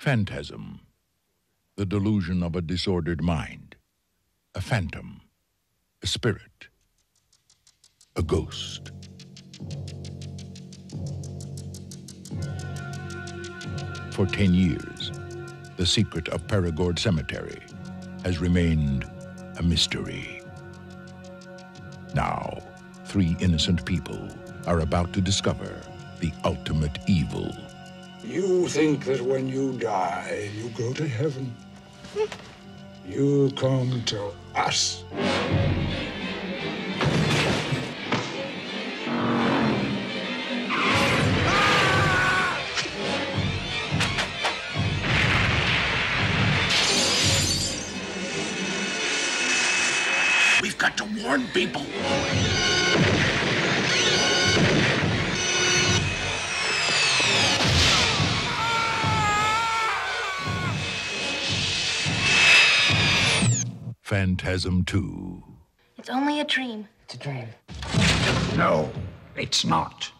Phantasm, the delusion of a disordered mind, a phantom, a spirit, a ghost. For 10 years, the secret of Perigord Cemetery has remained a mystery. Now, 3 innocent people are about to discover the ultimate evil. You think that when you die, you go to heaven. You come to us. We've got to warn people. Phantasm II. It's only a dream. It's a dream. No, it's not.